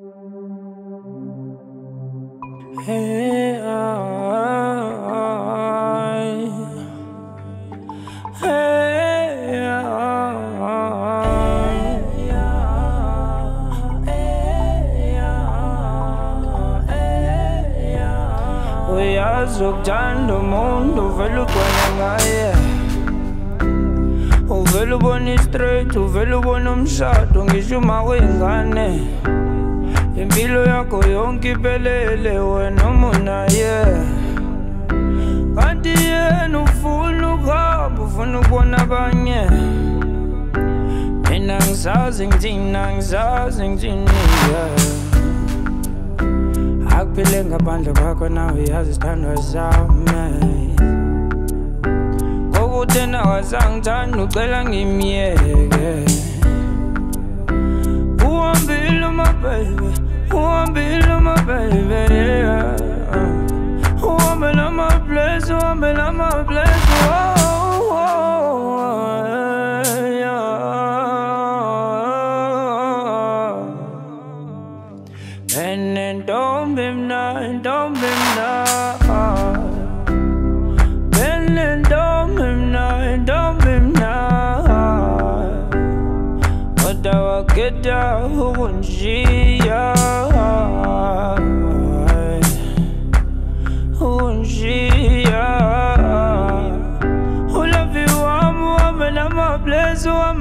Oya zokuthanda umuntu uvele ugcwale ngaye uvele ubone straight uvele ubone umshado ngisho uma wengane impilo yakho yonke iphelele wena unaye kanti yena ufuna ukuhamba ufuna ukubona abanye mina ngisazi ngithina ngisazi ngithina Akupheleli ngaphandle kwakho nawe uyazi isithandwa sami Kokuthi nawe asangithandi ucela ngimyeke uhambile my baby uhambile my place And don't be mad. And don't be mad. But I will get down who won't see ya. Who won't see ya. Who love you? I'm a blessing.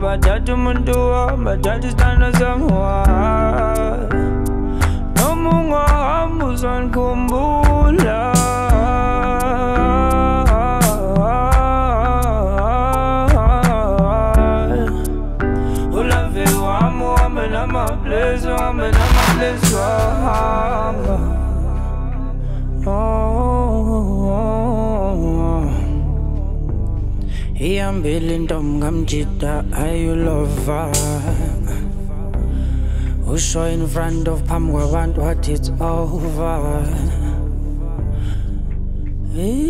Badadu mundua, badadu standa zamwa Nomunga hamu zon kumbula Ulavi wamu, wame nama plezo I'm feeling dumb, I'm cheater, are you lover? Who saw in front of Pam, we want what it's over. I'm pregnant.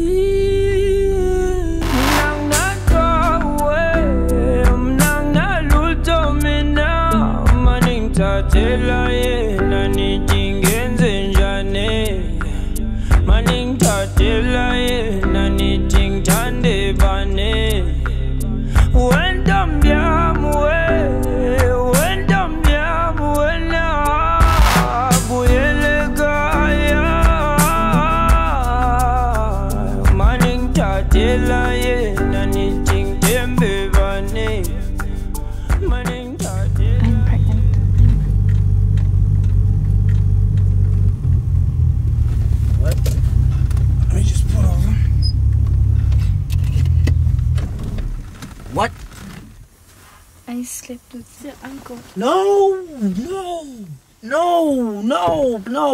What? Let me just pull over. What? I slept with your uncle. No,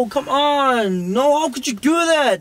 come on. No, how could you do that?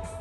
going?